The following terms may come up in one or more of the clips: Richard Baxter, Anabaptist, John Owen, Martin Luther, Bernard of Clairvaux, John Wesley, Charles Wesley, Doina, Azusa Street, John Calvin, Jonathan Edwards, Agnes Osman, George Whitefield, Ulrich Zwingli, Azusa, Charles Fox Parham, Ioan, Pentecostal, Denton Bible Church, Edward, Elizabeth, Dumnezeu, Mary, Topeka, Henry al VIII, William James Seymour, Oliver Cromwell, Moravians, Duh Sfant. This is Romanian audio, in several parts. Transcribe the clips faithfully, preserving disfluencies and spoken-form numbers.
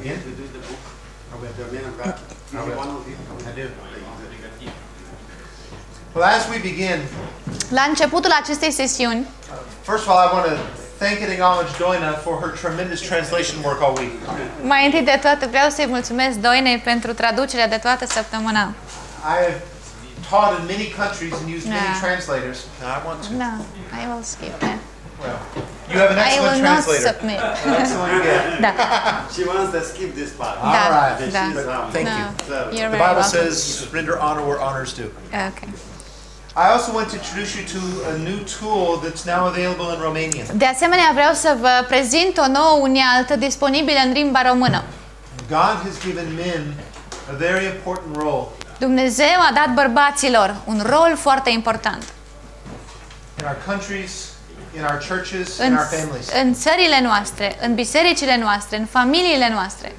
Again? To do the book about the men of God. Well, as we begin, la începutul acestei sesiuni, uh, first of all, I want to thank and acknowledge Doina for her tremendous translation work all week. Mai întâi de toate, vreau să-i mulțumesc Doinei pentru traducerea de toată săptămâna. I have taught in many countries and used no. many translators. No, I want to. No, I will skip that. Well, you have an excellent translator. Excellent guy. Da. She wants to skip this part. Da. All right. Da. Da. Thank no. you. So, the Bible welcome. says, "Render honor where honors due." Okay. I also want to introduce you to a new tool that's now available in Romanian. De asemenea, vreau să vă prezint o nouă unealtă disponibilă în limba română. God has given men a very important role. Dumnezeu a dat bărbaților un rol foarte important. In our countries, in our churches, in our families. În țările noastre, în bisericile noastre, în familiile noastre.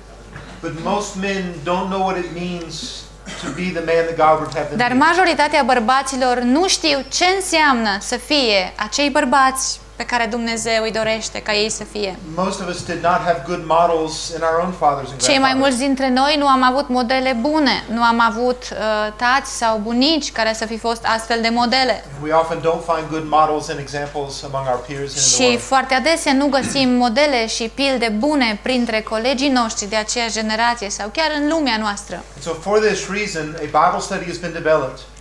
But most men don't know what it means to be the man that God would have them. Dar majoritatea bărbaților nu știu ce înseamnă să fie acei bărbați pe care Dumnezeu îi dorește ca ei să fie. Cei mai mulți dintre noi nu am avut modele bune, nu am avut uh, tați sau bunici care să fi fost astfel de modele. Și foarte adesea nu găsim modele și pilde bune printre colegii noștri de aceeași generație sau chiar în lumea noastră.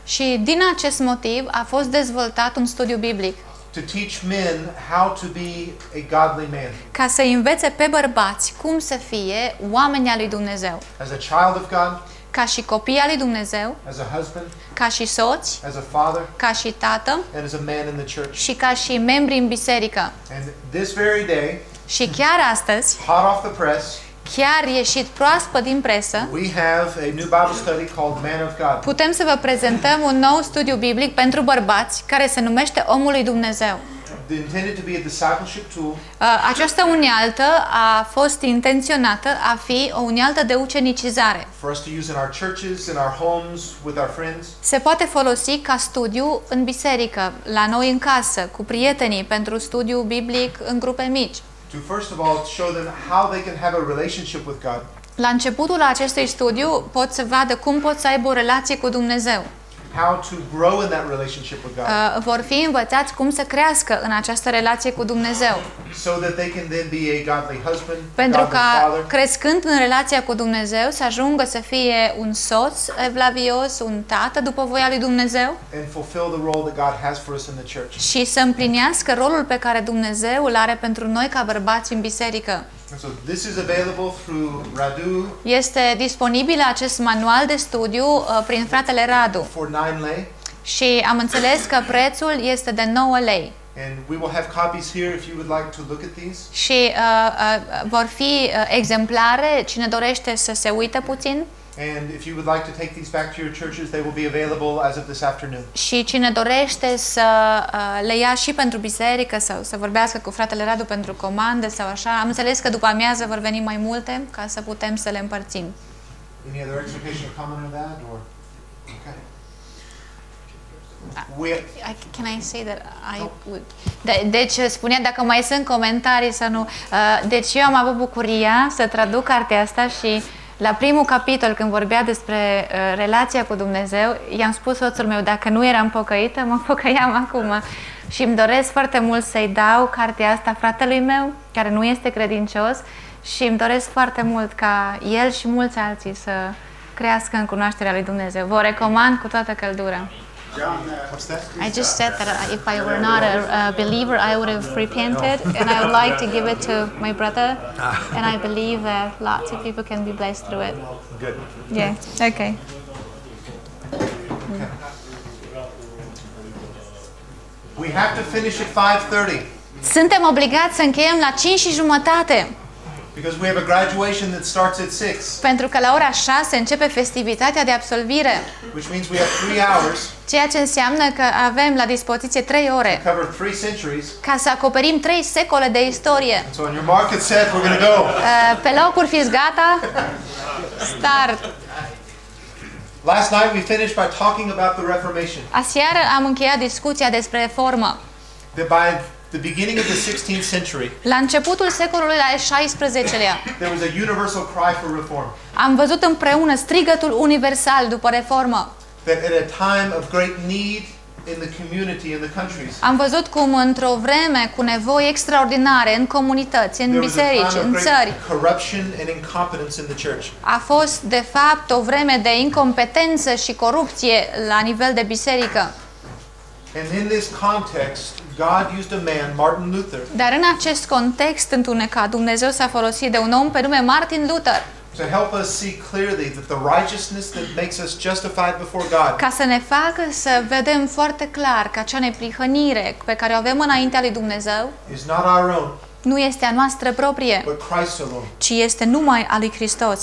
Și din acest motiv a fost dezvoltat un studiu biblic. To teach men how to be a godly man. Ca să învețe pe bărbați cum să fie oameni al lui Dumnezeu. As a child of God, ca și copii al lui Dumnezeu, as a husband, ca și soț, as a father, ca și tată, and as a man in the church. Și ca și membri în biserică. And this very day, și chiar astăzi, hot off the press, chiar ieșit proaspăt din presă, we have a new Bible study called Man of God. Putem să vă prezentăm un nou studiu biblic pentru bărbați care se numește Omul lui Dumnezeu. Această unealtă a fost intenționată a fi o unealtă de ucenicizare. Se poate folosi ca studiu în biserică, la noi în casă, cu prietenii, pentru studiu biblic în grupe mici. To first of all show them how they can have a relationship with God. La începutul acestui studiu pot să vadă cum pot să aibă o relație cu Dumnezeu. How to grow in that relationship with God. Uh, vor fi învățați cum să crească în această relație cu Dumnezeu. So that they can then be a godly husband, pentru ca crescând în relația cu Dumnezeu să ajungă să fie un soț evlavios, un tată după voia lui Dumnezeu. And fulfill the role that God has for us in the church. Și să împlinească rolul pe care Dumnezeu îl are pentru noi ca bărbați în biserică. So this is available through Radu. Este disponibil acest manual de studiu uh, prin fratele Radu. For nine lei. Și am înțeles că prețul este de nouă lei. And we will have copies here if you would like to look at these. Și uh, uh, vor fi uh, exemplare, cine dorește să se uite puțin. And if you would like to take these back to your churches, they will be available as of this afternoon. Și cine dorește să le ia și pentru biserică sau să vorbească cu fratele Radu pentru comande sau așa, am înțeles că după amiază vor veni mai multe ca să putem să le împărțim. Any other exhortation or comment on that, or okay. I, I, can I say that I would? De, deci spunea dacă mai sunt comentarii sau nu. Deci eu am avut bucuria să traduc cartea asta și la primul capitol, când vorbea despre uh, relația cu Dumnezeu, i-am spus soțul meu, dacă nu eram pocăită, mă pocăiam acum. Și îmi doresc foarte mult să-i dau cartea asta fratelui meu, care nu este credincios, și îmi doresc foarte mult ca el și mulți alții să crească în cunoașterea lui Dumnezeu. Vă recomand cu toată căldura. I just said that if I were not a, a believer, I would have repented, and I would like to give it to my brother, and I believe that lots of people can be blessed through it. Good. Yeah. Okay. We have to finish at five thirty. Suntem obligați să încheiem la cinci și jumătate. Because we have a graduation that starts at six. Pentru că la ora șase începe festivitatea de absolvire. Which means we have three hours. Ceea ce înseamnă că avem la dispoziție trei ore. To cover three centuries. Ca să acoperim trei secole de istorie. So on your mark it's set, we're going to go. Uh, pe locuri fiți gata. Start. Last night we finished by talking about the Reformation. Aseară am încheiat discuția despre reformă. That by the beginning of the sixteenth century, la începutul secolului al șaisprezecelea, there was a universal cry for reform. Am văzut împreună strigătul universal după reformă. That at a time of great need in the community, in the countries, am văzut cum într-o vreme cu nevoi extraordinare în comunități, în biserici, în țări, a fost de fapt o vreme de incompetență și corupție la nivel de biserică. And in this context, God used a man, Martin Luther. Dar în acest context întunecat, Dumnezeu s-a folosit de un om pe nume Martin Luther. To help us see clearly that the righteousness that makes us justified before God. Ca să ne facă să vedem foarte clar că acea neprihănire pe care o avem înaintea lui Dumnezeu is not our own. Nu este a noastră proprie, ci este numai a lui Hristos.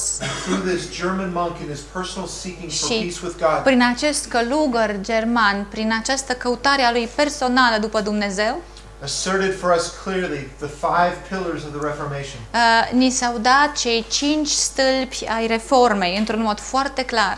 Și prin acest călugăr german, prin această căutare a lui personală după Dumnezeu, Uh, ni s-au dat cei cinci stâlpi ai reformei într-un mod foarte clar.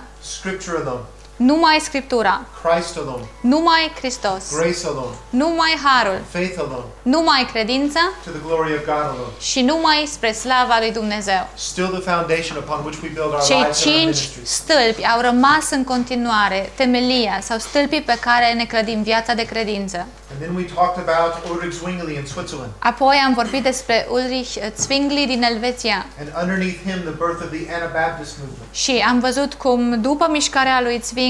Numai Scriptura, Christ alone, numai Hristos, grace alone, numai Harul, faith alone, numai credința, to the glory of God alone, și numai spre slava lui Dumnezeu. Still the foundation upon which we build our lives and our ministry. Cei cinci stâlpi au rămas în continuare temelia sau stâlpii pe care ne clădim viața de credință. And then we talked about Ulrich Zwingli in Switzerland. Apoi am vorbit despre Ulrich Zwingli din Elveția. And underneath him the birth of the Anabaptist movement. Și am văzut cum după mișcarea lui Zwingli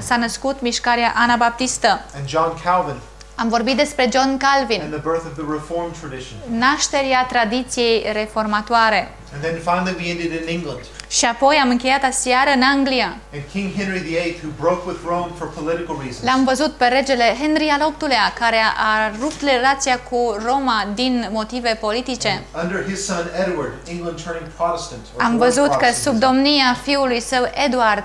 s-a născut mișcarea anabaptistă. And John Calvin. Am vorbit despre John Calvin. And the birth of the reform tradition. Nașterea tradiției reformatoare. And then finally we ended in England. Și apoi am încheiat aseară în Anglia. And King Henry the eighth, who broke with Rome for political reasons. L-am văzut pe regele Henry al optulea, care a rupt relația cu Roma din motive politice. Under his son Edward, England turning Protestant. Am văzut că sub domnia fiului său Edward,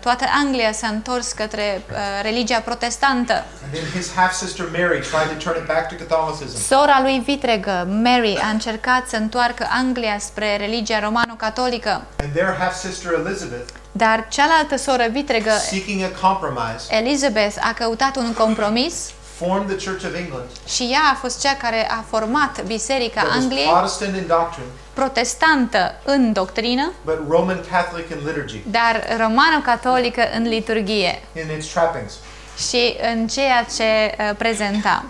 toată Anglia s-a întors către religia protestantă. Sora lui vitregă, Mary, a încercat să întoarcă Anglia spre religia romano-catolică. Dar cealaltă soră vitregă, Elizabeth, a căutat un compromis și ea a fost cea care a format Biserica Angliei, protestantă în doctrină, dar romano-catolică în liturghie și în ceea ce prezenta.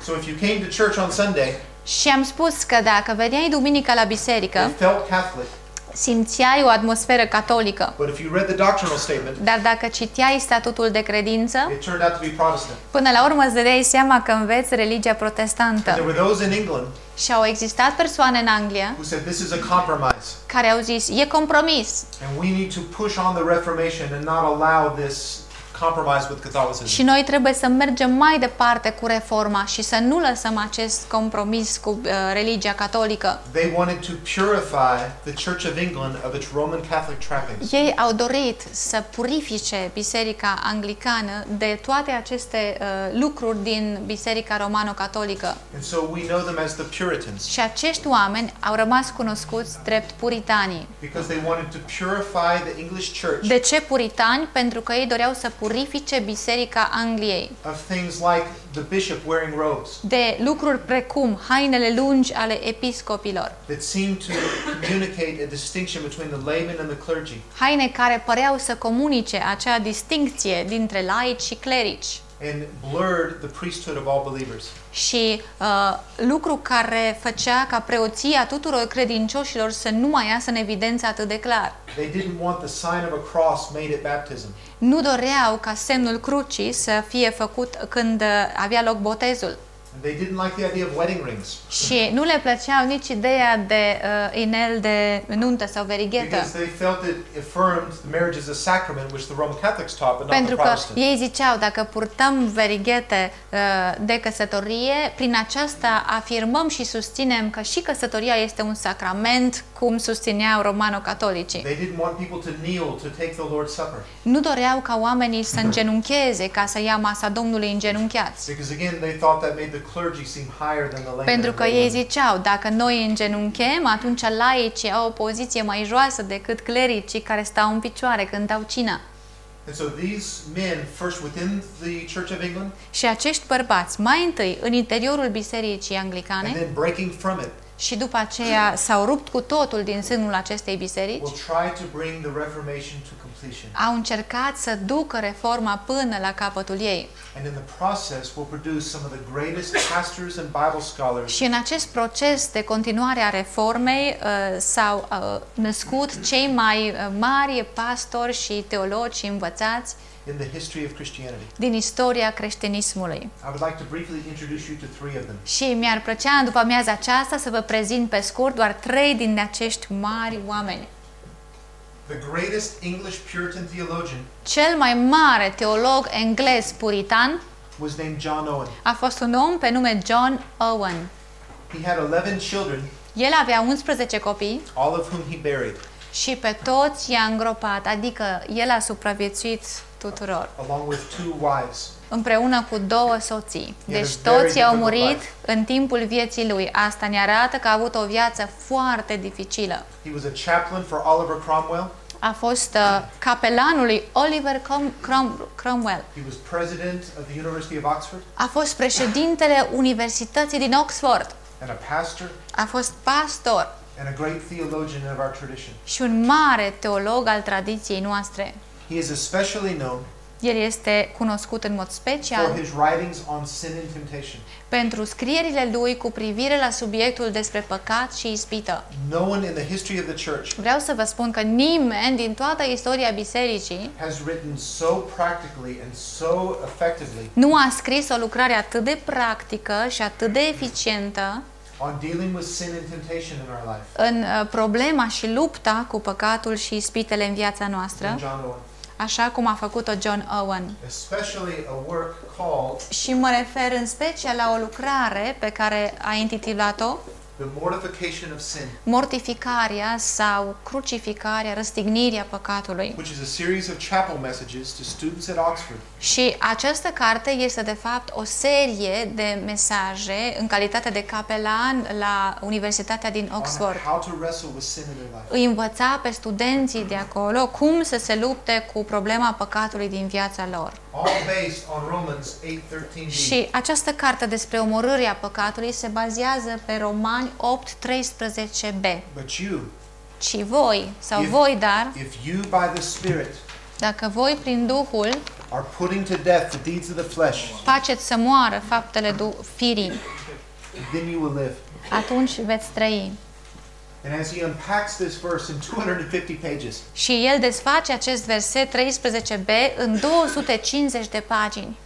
Și am spus că dacă veneai duminica la biserică, simțeai o atmosferă catolică. Dar dacă citeai statutul de credință, până la urmă îți dădeai seama că înveți religia protestantă. Și au existat persoane în Anglia care au zis, e compromis. Și noi trebuie să mergem mai departe cu reforma și să nu lăsăm acest compromis cu uh, religia catolică. Ei au dorit să purifice biserica anglicană de toate aceste uh, lucruri din biserica romano-catolică. Și acești oameni au rămas cunoscuți drept puritanii. De ce puritani? Pentru că ei doreau să purifice biserica Angliei de lucruri precum hainele lungi ale episcopilor, haine care păreau să comunice acea distincție dintre laici și clerici și uh, lucru care făcea ca preoția tuturor credincioșilor să nu mai iasă în evidență atât de clar. Nu doreau ca semnul crucii să fie făcut când avea loc botezul. Și nu le plăceau nici ideea de uh, inel de nuntă sau verighetă. Pentru că ei ziceau, dacă purtăm verighete uh, de căsătorie, prin aceasta afirmăm și susținem că și căsătoria este un sacrament, cum susțineau romano-catolicii. Nu doreau ca oamenii să îngenuncheze ca să ia masa Domnului îngenunchiați. Pentru că ei ziceau, dacă noi îngenunchem, atunci laicii au o poziție mai joasă decât clericii care stau în picioare când dau cina. And so these men first within the Church of England. Și acești bărbați mai întâi în interiorul bisericii anglicane. And then breaking from it. Și după aceea s-au rupt cu totul din sânul acestei biserici. Au încercat să ducă reforma până la capătul ei. Și în acest proces de continuare a reformei s-au născut cei mai mari pastori și teologi și învățați din istoria creștinismului. Și mi-ar plăcea în după amiaza aceasta să vă prezint pe scurt doar trei din acești mari oameni. Cel mai mare teolog englez puritan a fost un om pe nume John Owen. El avea unsprezece copii, și pe toți i-a îngropat, adică el a supraviețuit tuturor, împreună cu două soții. Deci toți i-au murit în timpul vieții lui. Asta ne arată că a avut o viață foarte dificilă. A fost uh, capelanul lui Oliver Cromwell. A fost președintele Universității din Oxford. A fost pastor. And a great theologian of our tradition. Și un mare teolog al tradiției noastre. He is especially known. El este cunoscut în mod special for his writings on sin and temptation. Pentru scrierile lui cu privire la subiectul despre păcat și ispită. No one in the history of the church. Vreau să vă spun că nimeni din toată istoria bisericii has written so practically and so effectively. Nu a scris o lucrare atât de practică și atât de eficientă în problema și lupta cu păcatul și ispitele în viața noastră, așa cum a făcut-o John Owen. Și mă refer în special la o lucrare pe care a intitulat-o Mortificarea sau crucificarea, răstignirea păcatului. Și această carte este de fapt o serie de mesaje în calitate de capelan la Universitatea din Oxford. Îi învăța pe studenții de acolo cum să se lupte cu problema păcatului din viața lor. Și această carte despre omorârea păcatului se bazează pe Romani opt treisprezece b. Și voi, sau if, voi, dar, if you by the Spirit dacă voi prin Duhul are putting to death the deeds of the flesh, faceți să moară faptele firii, then you will live. Atunci veți trăi. And as he unpacks this verse in two hundred fifty pages, și el desface acest verset treisprezece b în două sute cincizeci de pagini.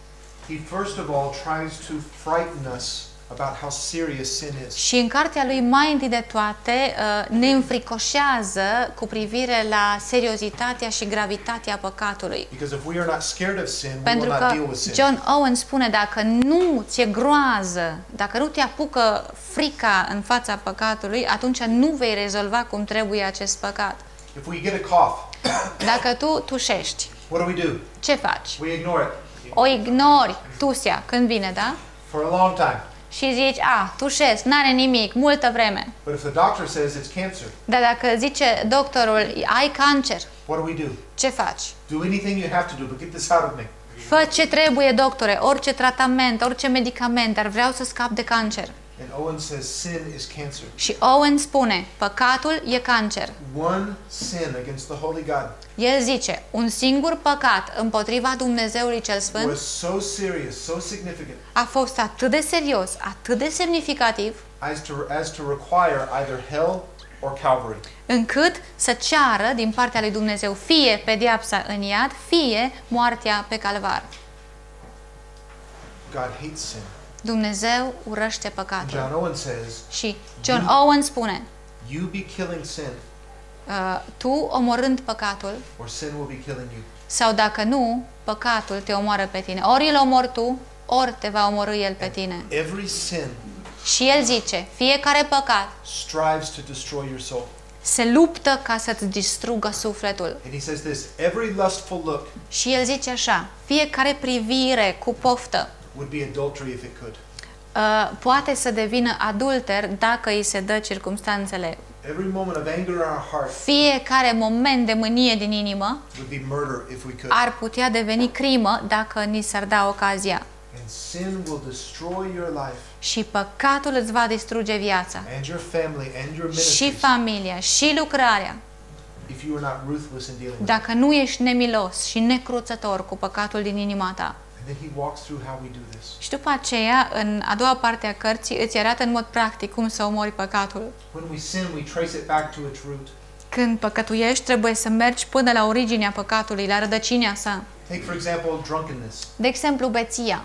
He first of all tries to frighten us about how serious sin is. Și în cartea lui, mai întâi de toate, ne înfricoșează cu privire la seriozitatea și gravitatea păcatului. Pentru că John Owen spune, dacă nu ți-e groază, dacă nu te apucă frica în fața păcatului, atunci nu vei rezolva cum trebuie acest păcat. Dacă tu tușești, ce faci? O ignori, tusea, când vine, da? Și zici, a, tușesc, n-are nimic, multă vreme. Dar dacă zice doctorul, ai cancer, ce faci? Fă ce trebuie, doctore, orice tratament, orice medicament, dar vreau să scap de cancer. Și Owen spune, păcatul e cancer. El zice, un singur păcat împotriva Dumnezeului cel Sfânt a fost atât de serios, atât de semnificativ, încât să ceară din partea lui Dumnezeu fie pedeapsa în iad, fie moartea pe calvar. Dumnezeu urăște păcatul. Și John Owen spune, tu omorând păcatul, sau dacă nu, păcatul te omoară pe tine. Ori îl omori tu, ori te va omorî el pe tine. Și el zice, fiecare păcat se luptă ca să-ți distrugă sufletul. Și el zice așa, fiecare privire cu poftă would be adultery if it could. Uh, poate să devină adulter dacă îi se dă circumstanțele Fiecare moment de mânie din inimă ar putea deveni crimă dacă ni s-ar da ocazia. Și păcatul îți va distruge viața și familia și lucrarea dacă nu ești nemilos și necruțător cu păcatul din inima ta. Și după aceea, în a doua parte a cărții, îți arată în mod practic cum să omori păcatul. Când păcătuiești, trebuie să mergi până la originea păcatului, la rădăcina sa. De exemplu, beția.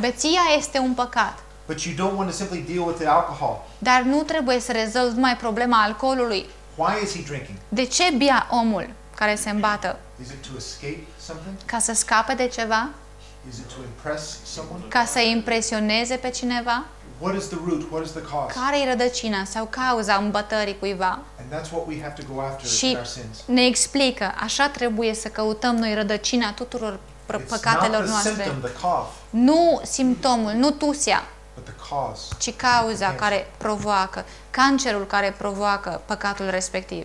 Beția este un păcat. Dar nu trebuie să rezolvi numai problema alcoolului. De ce bea omul care se îmbată? Ca să scape de ceva? Ca să impresioneze pe cineva? Care e rădăcina sau cauza îmbătării cuiva? Și ne explică, așa trebuie să căutăm noi rădăcina tuturor păcatelor noastre. Nu simptomul, nu tusea, ci cauza care provoacă, cancerul care provoacă păcatul respectiv.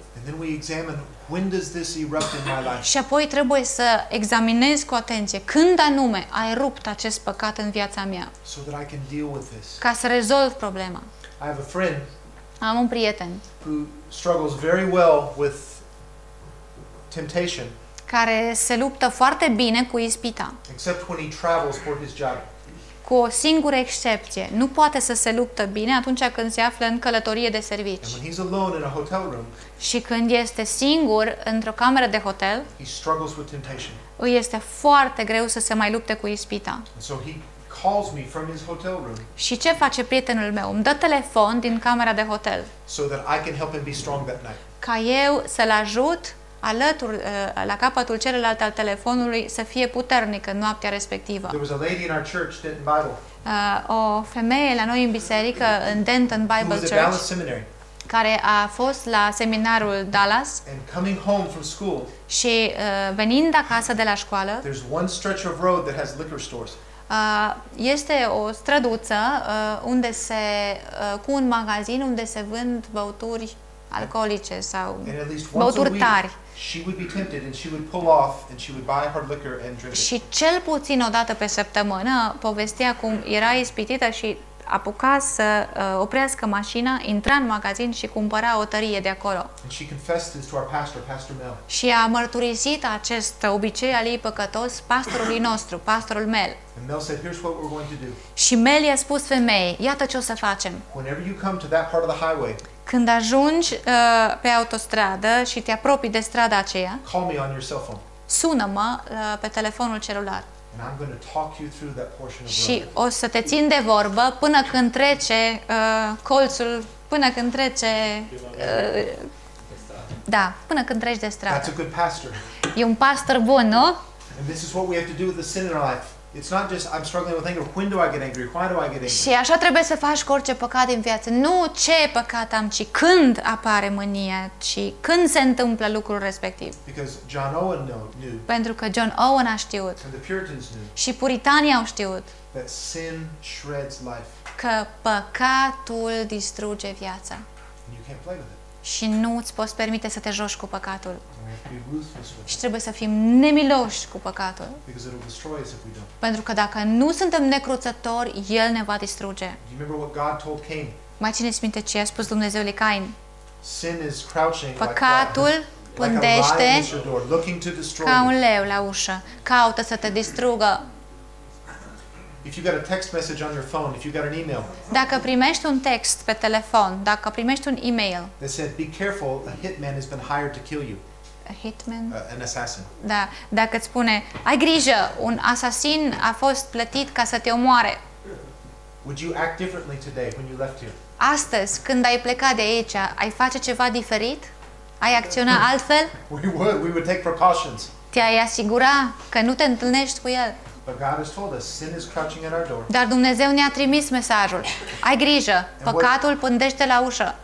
Și apoi trebuie să examinezi cu atenție când anume a erupt acest păcat în viața mea, ca să rezolv problema. Am un prieten care se luptă foarte bine cu ispita, cu o singură excepție. Nu poate să se luptă bine atunci când se află în călătorie de servici. Și când este singur într-o cameră de hotel, îi este foarte greu să se mai lupte cu ispita. Și ce face prietenul meu? Îmi dă telefon din camera de hotel ca eu să-l ajut alături, la capătul celălalt al telefonului, să fie puternic în noaptea respectivă. O femeie la noi în biserică, în Denton Bible Church, care a fost la seminarul Dallas și venind acasă de la școală, este o străduță unde se, cu un magazin unde se vând băuturi alcoolice sau băuturi tari. Și cel puțin o dată pe săptămână povestea cum era ispitită și apuca să uh, oprească mașina, intra în magazin și cumpăra o tărie de acolo. Și a mărturisit acest obicei al ei păcătos pastorului nostru, pastorul Mel. Și Mel i-a spus femeii, iată ce o să facem. Când ajungi uh, pe autostradă și te apropii de strada aceea, sună-mă uh, pe telefonul celular. Și o să te țin de vorbă până când trece uh, colțul, până când trece uh, da, până când treci de stradă. E un pastor bun, nu? Și așa trebuie să faci cu orice păcat din viață. Nu ce păcat am, ci când apare mânia, ci când se întâmplă lucrul respectiv. Pentru că John Owen a știut și puritanii au știut că păcatul distruge viața și nu îți poți permite să te joci cu păcatul. Și trebuie să fim nemiloși cu păcatul. Pentru că dacă nu suntem necruțători, el ne va distruge. Mai țineți minte ce a spus Dumnezeu lui Cain? Păcatul pândește ca un leu la ușă, caută să te distrugă. Dacă primești un text pe telefon, dacă primești un e-mail, hitman? An assassin. Da, dacă îți spune, ai grijă, un asasin a fost plătit ca să te omoare. Would you act differently today when you left here? Astăzi, când ai plecat de aici, ai face ceva diferit? Ai acționa altfel? We would. We would take precautions. Te-ai asigura că nu te întâlnești cu el. Dar Dumnezeu ne-a trimis mesajul. Ai grijă, păcatul pândește la ușă.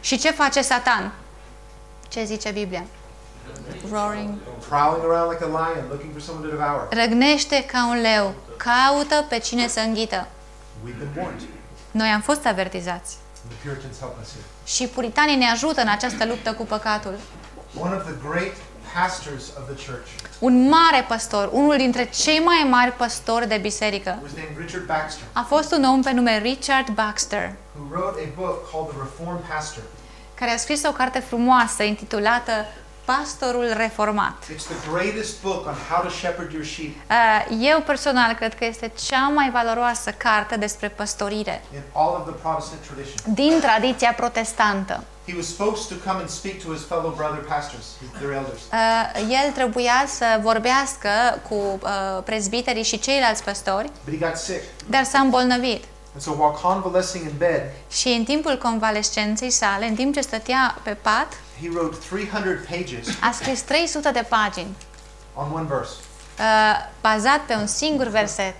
Și ce face Satan? Ce zice Biblia? Roaring. Răgnește ca un leu, caută pe cine să înghită. Noi am fost avertizați. Și puritanii ne ajută în această luptă cu păcatul. Un mare pastor, unul dintre cei mai mari pastori de biserică, a fost un om pe nume Richard Baxter, care a scris o carte frumoasă intitulată Pastorul Reformat. Eu personal cred că este cea mai valoroasă carte despre păstorire din tradiția protestantă. El trebuia să vorbească cu uh, prezbiterii și ceilalți păstori, dar s-a îmbolnăvit. Și în timpul convalescenței sale, în timp ce stătea pe pat, a scris trei sute de pagini, bazat pe un singur verset.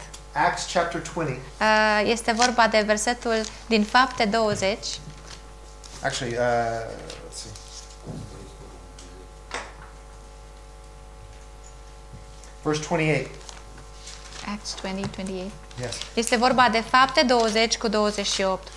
Este vorba de versetul din Fapte douăzeci. Actually, uh, let's see. Verse twenty-eight. Acts twenty, twenty-eight. Yes. Este vorba de Fapte douăzeci cu douăzeci și opt.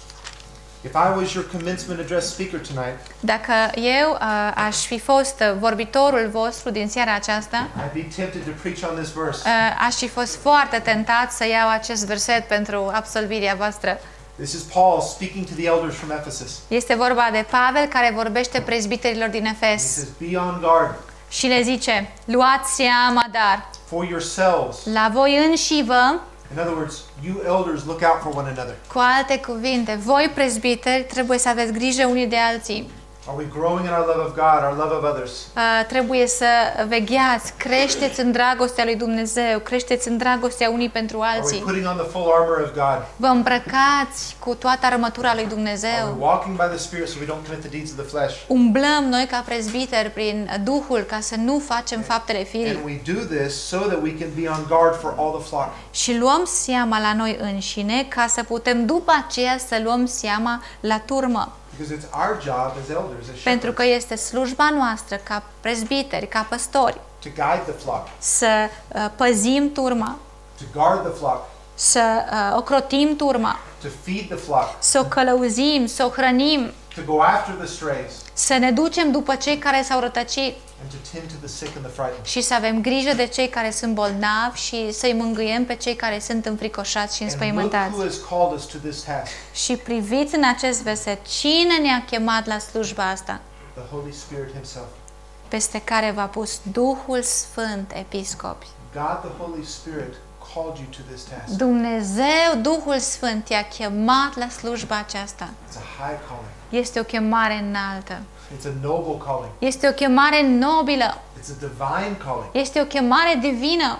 If I was your commencement address speaker tonight, dacă eu uh, aș fi fost vorbitorul vostru din seara aceasta, I'd be tempted to preach on this verse. Uh, aș fi fost foarte tentat să iau acest verset pentru absolvirea voastră. This is Paul speaking to the elders from Ephesus. Este vorba de Pavel care vorbește prezbiterilor din Efes. Be on guard. Și le zice: luați seama, dar for yourselves. La voi înși vă. In other words, you elders look out for one another. Cu alte cuvinte, voi prezbiteri trebuie să aveți grijă unii de alții. Are we growing in our love of God, our love of others? Uh, trebuie să vegheați, creșteți în dragostea lui Dumnezeu, creșteți în dragostea unii pentru alții. Are we putting on the full armor of God? Vă îmbrăcați cu toată armătura lui Dumnezeu. Are we walking by the Spirit so we don't commit the deeds of the flesh? Umblăm noi ca prezbiteri prin Duhul ca să nu facem faptele firii. And we do this so that we can be on guard for all the flock. Și luăm seama la noi înșine ca să putem după aceea să luăm seama la turmă. Pentru că este slujba noastră ca prezbiteri, ca păstori, să păzim turma, să ocrotim turma, să o călăuzim, să o hrănim, să ne ducem după cei care s-au rătăcit și să avem grijă de cei care sunt bolnavi și să-i mângâiem pe cei care sunt înfricoșați și înspăimântați. Și priviți în acest verset cine ne-a chemat la slujba asta, peste care v-a pus Duhul Sfânt, episcopi. Dumnezeu, Duhul Sfânt, te-a chemat la slujba aceasta. Este o chemare înaltă. Este o chemare nobilă. Este o chemare divină.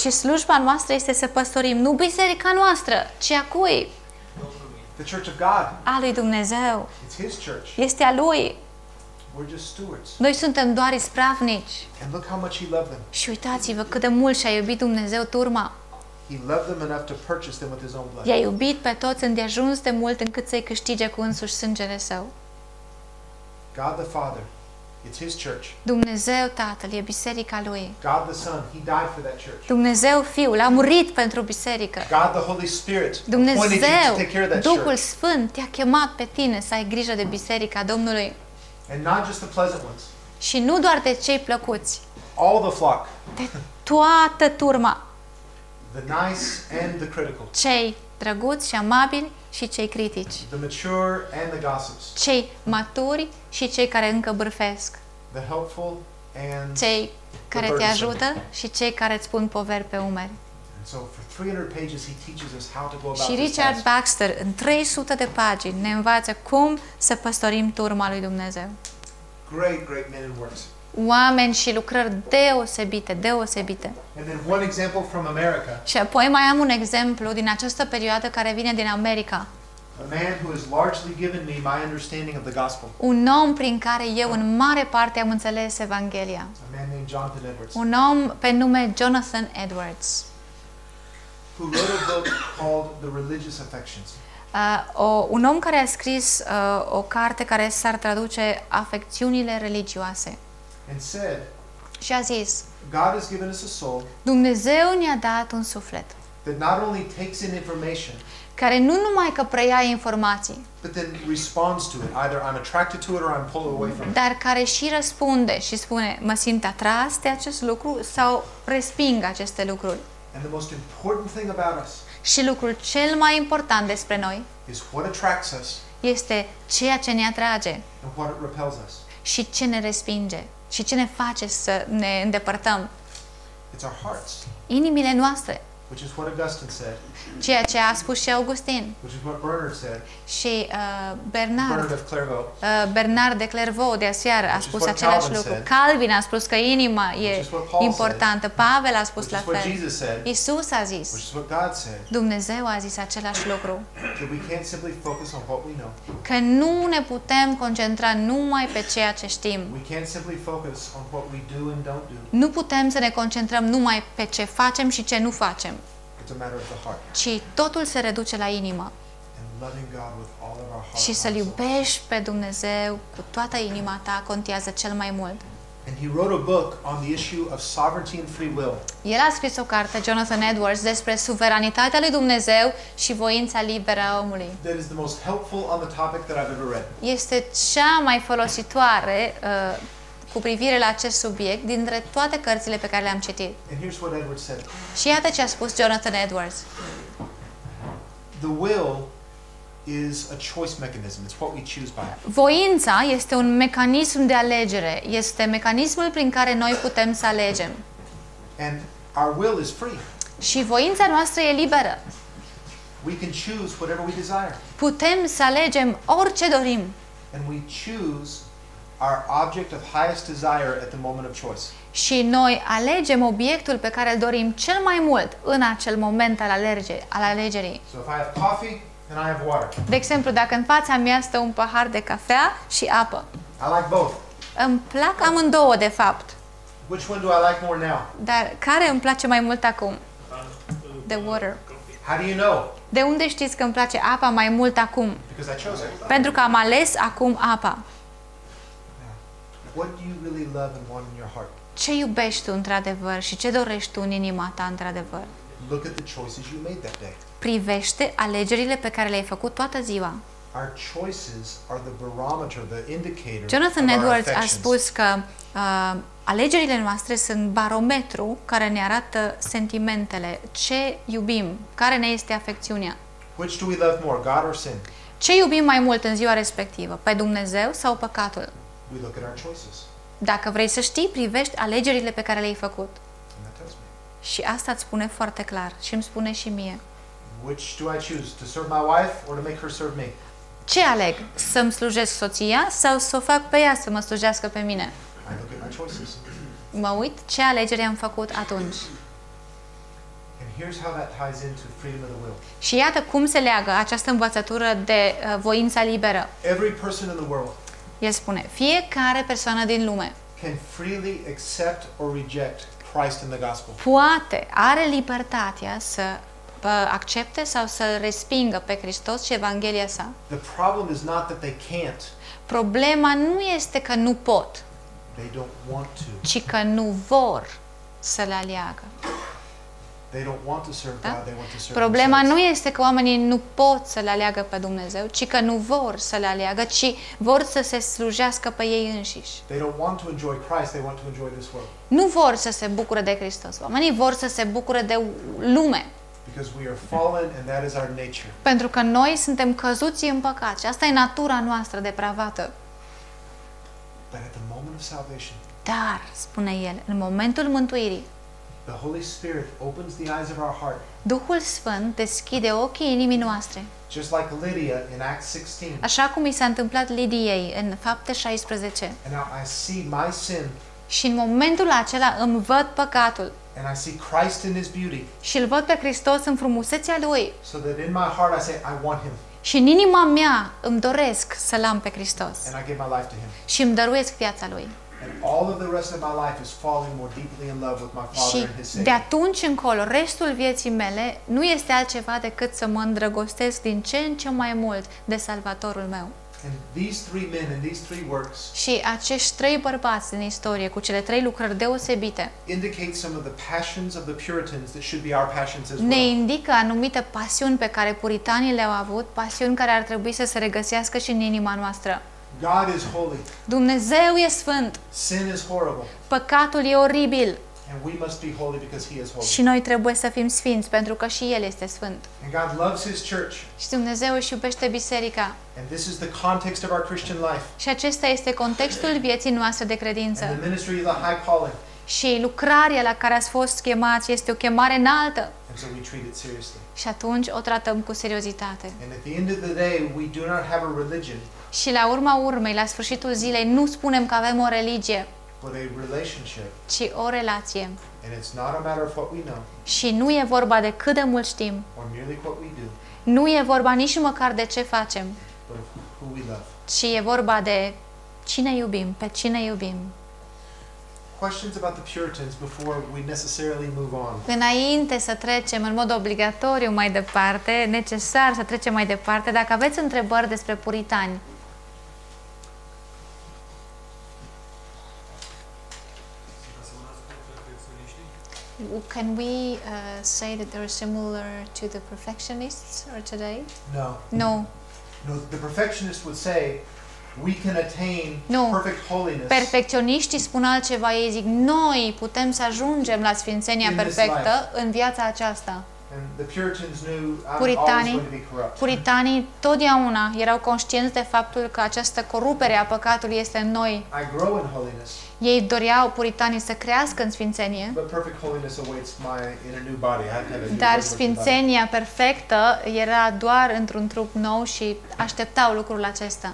Și slujba noastră este să păstorim nu biserica noastră, ci a cui? A lui Dumnezeu. Este a Lui. Noi suntem doar ispravnici. Și uitați-vă cât de mult și-a iubit Dumnezeu turma. I-a iubit pe toți îndeajuns de mult încât să-i câștige cu însuși sângele Său. Dumnezeu Tatăl e biserica Lui. Dumnezeu Fiul a murit pentru biserică. Dumnezeu, Duhul Sfânt, te-a chemat pe tine să ai grijă de biserica Domnului. Și nu doar de cei plăcuți, de toată turma. The nice and the critical. Cei drăguți și amabili și cei critici. The mature and the gossips. Cei maturi și cei care încă bârfesc. The helpful and cei care te ajută și cei care îți pun poveri pe umeri. Și Richard Baxter, în trei sute de pagini, ne învață cum să păstorim turma lui Dumnezeu. Great, great men and works. Oameni și lucrări deosebite, deosebite. Și apoi mai am un exemplu din această perioadă care vine din America. Un om prin care eu în mare parte am înțeles Evanghelia. Un om pe nume Jonathan Edwards. Uh, o, un om care a scris uh, o carte care s-ar traduce Afecțiunile religioase. Și a zis: Dumnezeu ne-a dat un suflet. that not only takes in information, care nu numai că preia informații, but then responds to it. Either I'm attracted to it or I'm pulled away from it. Dar care și răspunde și spune, mă simt atras de acest lucru sau resping aceste lucruri. And the most important thing about us și lucrul cel mai important despre noi is what attracts us, este ceea ce ne atrage and what it repels us. Și ce ne respinge și ce ne face să ne îndepărtăm. It's our hearts, inimile noastre. Which is what Augustine said. Ceea ce a spus și Augustin. Which is what Bernard said. Și uh, Bernard, Bernard of Clairvaux. Uh, Bernard de Clairvaux de aseară a spus același lucru. Said. Calvin a spus că inima e importantă. Pavel a spus la fel. Isus a zis. Which is what God said. Dumnezeu a zis același lucru. Că nu ne putem concentra numai pe ceea ce știm. Nu putem să ne concentrăm numai pe ce facem și ce nu facem. Ci totul se reduce la inimă. Și să-L iubești pe Dumnezeu cu toată inima ta contează cel mai mult. El a scris o carte, Jonathan Edwards, despre suveranitatea lui Dumnezeu și voința liberă a omului. Este cea mai folositoare uh, cu privire la acest subiect dintre toate cărțile pe care le-am citit. Și iată ce a spus Jonathan Edwards. Voința este un mecanism de alegere. Este mecanismul prin care noi putem să alegem. Și voința noastră e liberă. Putem să alegem orice dorim. Our object of highest desire at the moment of choice. Și noi alegem obiectul pe care îl dorim cel mai mult în acel moment al alerge, al alegerii. So if I have coffee, then I have water. De exemplu, dacă în fața mea stă un pahar de cafea și apă. I like both. Îmi plac amândouă, de fapt. Which one do I like more now? Dar care îmi place mai mult acum? The water. How do you know? De unde știți că îmi place apa mai mult acum? Because I chose it. Pentru că am ales acum apa. Ce iubești tu într-adevăr și ce dorești tu în inima ta într-adevăr? Privește alegerile pe care le-ai făcut toată ziua. Jonathan Edwards a spus că uh, alegerile noastre sunt barometru care ne arată sentimentele, ce iubim, care ne este afecțiunea. Ce iubim mai mult în ziua respectivă, pe Dumnezeu sau păcatul? Dacă vrei să știi, privești alegerile pe care le-ai făcut. Și asta îți spune foarte clar și îmi spune și mie. Ce aleg? Să-mi slujesc soția sau să o fac pe ea să mă slujească pe mine? Mă uit ce alegeri am făcut atunci. Și iată cum se leagă această învățătură de uh, voința liberă. El spune, fiecare persoană din lume poate, are libertatea să accepte sau să respingă pe Hristos și Evanghelia sa. Problema nu este că nu pot, ci că nu vor să le aleagă. Da? Problema nu este că oamenii nu pot să le aleagă pe Dumnezeu, ci că nu vor să le aleagă, ci vor să se slujească pe ei înșiși. Nu vor să se bucure de Hristos. Oamenii vor să se bucure de lume. Pentru că noi suntem căzuți în păcat și asta e natura noastră depravată. Dar, spune el, în momentul mântuirii, Duhul Sfânt deschide ochii inimii noastre. Așa cum i s-a întâmplat Lidiei în Fapte șaisprezece. Și în momentul acela îmi văd păcatul. Și îl văd pe Hristos în frumusețea Lui. Și în inima mea îmi doresc să-L am pe Hristos. Și îmi dăruiesc viața Lui. Și de atunci încolo, restul vieții mele nu este altceva decât să mă îndrăgostesc din ce în ce mai mult de Salvatorul meu. Și acești trei bărbați din istorie, cu cele trei lucrări deosebite, ne indică anumite pasiuni pe care puritanii le-au avut, pasiuni care ar trebui să se regăsească și în inima noastră. God is holy. Dumnezeu e sfânt. Sin is horrible. Păcatul e oribil. And we must be holy because he is holy. Și noi trebuie să fim sfinți pentru că și el este sfânt. And God loves his church. Și Dumnezeu își iubește biserica. And this is the context of our Christian life. Și acesta este contextul vieții noastre de credință. And the ministry of the high calling. Și lucrarea la care ați fost chemați este o chemare înaltă. Și atunci o tratăm cu seriozitate. Și la urma urmei, la sfârșitul zilei, nu spunem că avem o religie, ci o relație. Și nu e vorba de cât de mult știm, nu e vorba nici măcar de ce facem, ci e vorba de cine iubim, pe cine iubim. Înainte să trecem în mod obligatoriu mai departe, necesar să trecem mai departe, dacă aveți întrebări despre puritani. Can we uh, say that they're similar to the perfectionists or today? No. No. No, the perfectionist would say we can attain perfect holiness. Perfecționiștii spun altceva, ei zic noi putem să ajungem la sfințenia perfectă în viața aceasta. Puritanii, puritanii totdeauna erau conștienți de faptul că această corupere a păcatului este în noi. Ei doreau, puritanii, să crească în sfințenie, dar sfințenia perfectă era doar într-un trup nou și așteptau lucrul acesta.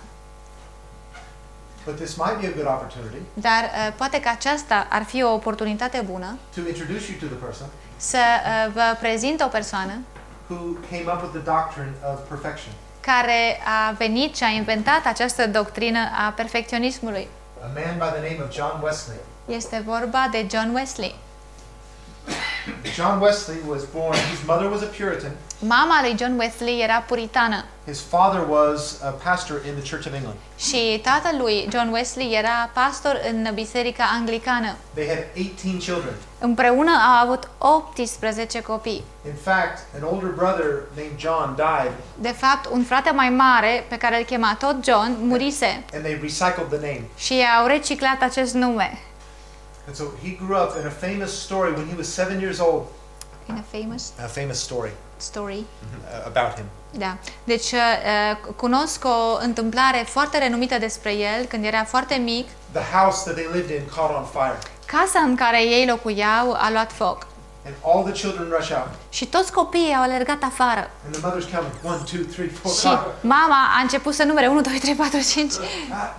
But this might be a good opportunity. Dar uh, poate că aceasta ar fi o oportunitate bună. To introduce you to the person. Să uh, vă prezint o persoană. Who came up with the doctrine of perfection. Care a venit și a inventat această doctrină a perfecționismului. A man by the name of John Wesley. Este vorba de John Wesley. John Wesley was born. His mother was a Puritan. Mama lui John Wesley era puritană. His father was a pastor in the Church of England. Și tatăl lui John Wesley era pastor în biserica anglicană. They had eighteen children. Împreună au avut optsprezece copii. In fact, an older brother named John died. De fapt, un frate mai mare pe care îl chema tot John murise. And they recycled the name. Și au reciclat acest nume. And so he grew up in a famous story when he was seven years old. In a famous? A famous story. Story. Mm-hmm. About him. Da. Deci uh, cunosc o întâmplare foarte renumită despre el când era foarte mic. The house that they lived in caught on fire. Casa în care ei locuiau a luat foc. And all the children rush out. Și toți copiii au alergat afară. And the mother's counting one, two, three, four. Și mama a început să numere unu, doi, trei, patru, cinci.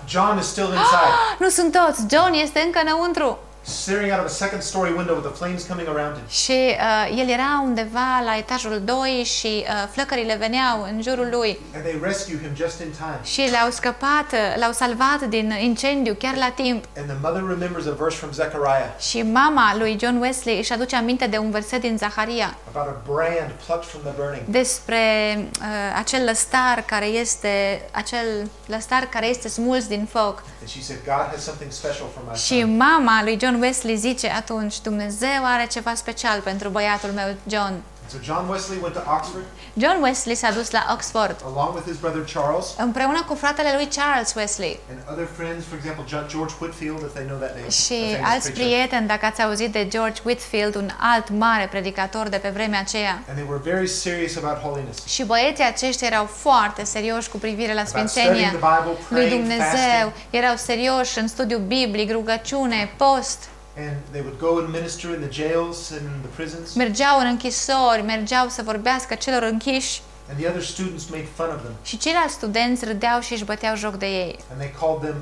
John is still inside. Nu sunt toți. John este încă înăuntru. Staring out of a second story window with the flames coming around him. Și uh, el era undeva la etajul doi și uh, flăcările veneau în jurul lui. And they rescued him just in time. Și l-au scăpat, l-au salvat din incendiu chiar la timp. And the mother remembers a verse from Zechariah. Și mama lui John Wesley își aduce aminte de un verset din Zaharia. About a brand plucked from the burning. Despre uh, acel lăstar care este acel lăstar care este smuls din foc. And she said, God has something special for my son. Și mama lui John John Wesley zice atunci, Dumnezeu are ceva special pentru băiatul meu, John. So John Wesley went to Oxford. John Wesley s-a dus la Oxford. Along with his brother Charles. Împreună cu fratele lui Charles Wesley. And other friends, for example, George Whitefield, if they know that name. Și alți prieteni, dacă ați auzit de George Whitefield, un alt mare predicator de pe vremea aceea. And they were very serious about holiness. Și băieții aceștia erau foarte serioși cu privire la sfințenia lui Dumnezeu. Erau serioși în studiu biblic, rugăciune, post. And they would go and minister in the jails and the prisons. Mergeau în închisori, mergeau să vorbească celor închiși. And the other students made fun of them. Și ceilalți studenți râdeau și își băteau joc de ei. And they called them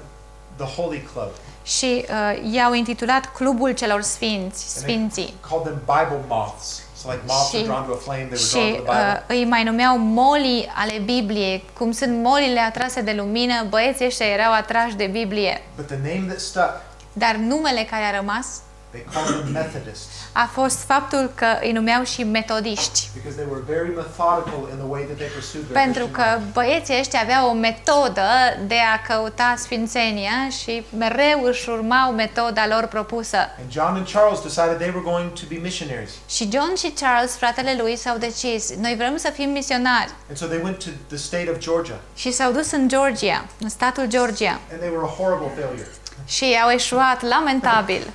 the Holy Club. Și uh, i-au intitulat Clubul celor Sfinți, Sfinții. Called them Bible moths. So like moths are drawn to a flame, they were drawn to the Bible. Și îi mai numeau molii ale Bibliei, cum sunt molile atrase de lumină, băieții ăștia erau atrași de Biblie. But the name that stuck. Dar numele care a rămas They called them Methodists. A fost faptul că îi numeau și metodiști. Pentru că băieții ăștia aveau o metodă de a căuta sfințenia și mereu își urmau metoda lor propusă. And John and Charles decided they were going to be missionaries. Și John și Charles, fratele lui, s-au decis: noi vrem să fim misionari. And so they went to the state of Georgia. Și s-au dus în Georgia, în statul Georgia. And they were a horrible failure. Și au eșuat lamentabil.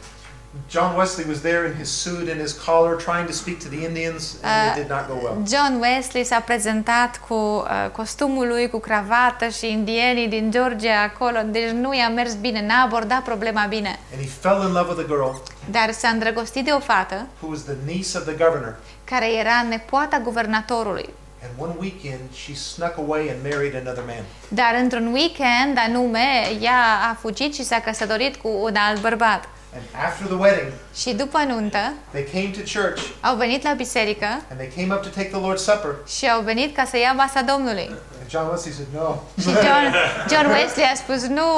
John Wesley was there in his suit and his collar trying to speak to the Indians, and uh, it did not go well. John Wesley s-a prezentat cu uh, costumul lui, cu cravată, și indienii din Georgia acolo, deci nu i-a mers bine, n-a abordat problema bine. And he fell in love with a girl. Dar s-a îndrăgostit de o fată who was the niece of the governor. Care era nepoata guvernatorului. And one weekend she snuck away and married another man. Dar într-un weekend anume, ea a fugit și s-a căsătorit cu un alt bărbat. And after the wedding, și după nuntă, they came to church, au venit la biserică, and they came up to take the Lord's Supper. Și au venit ca să ia masa Domnului. And John Wesley said, no. Și John, John Wesley a spus nu.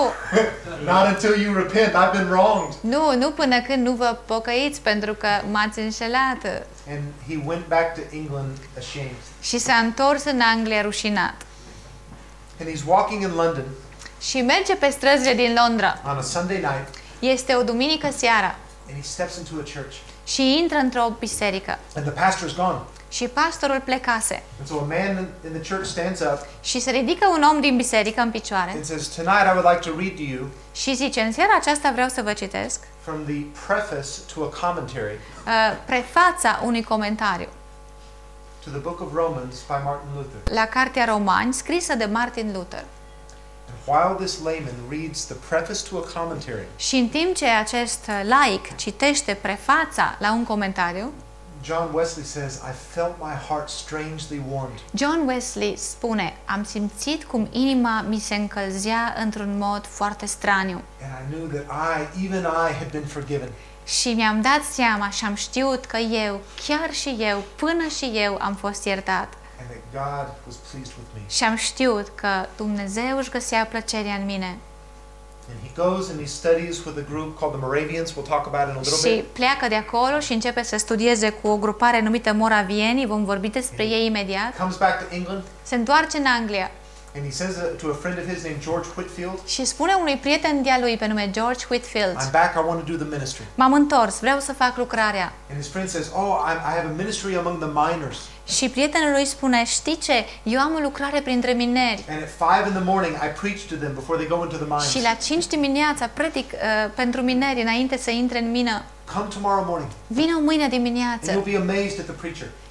Not until you repent, I've been wronged. Nu, nu până când nu vă pocăiți, pentru că m-ați înșelat. And he went back to England ashamed. Și s-a întors în Anglia rușinat. And he's walking in London. Și merge pe străzile din Londra. On a Sunday night. Este o duminică seara. And he steps into a church. Și intră într-o biserică. And the pastor is gone. Și pastorul plecase. And so a man in the church stands up. Și se ridică un om din biserică în picioare. And says, "Tonight I would like to read to you." Și zice: în seara aceasta vreau să vă citesc. From the preface to a commentary. Uh, prefața unui comentariu. To the book of Romans by Martin Luther. La cartea Romani, scrisă de Martin Luther. While this layman reads the preface to a commentary. Și în timp ce acest laic citește prefața la un comentariu, John Wesley says, "I felt my heart strangely warmed." John Wesley spune: am simțit cum inima mi se încălzea într-un mod foarte straniu. And I knew that I, even I, had been forgiven. Și mi-am dat seama și am știut că eu, chiar și eu, până și eu am fost iertat. And that God was pleased with me. Și am știut că Dumnezeu își găsea plăcerea în mine. And he goes and he studies with a group called the Moravians. We'll talk about it in a little bit. Și pleacă de acolo și începe să studieze cu o grupare numită Moravieni. Vom vorbi despre ei imediat. Comes back to England. Se întoarce în Anglia. And he says to a friend of his named George Whitefield. Și spune unui prieten de-a lui pe nume George Whitefield. I'm back. I want to do the ministry. M-am întors. Vreau să fac lucrarea. And his friend says, "Oh, I have a ministry among the miners." Și prietenul lui spune: știi ce? Eu am o lucrare printre mineri. Și la cinci dimineața predic uh, pentru mineri înainte să intre în mină. Vino mâine dimineață.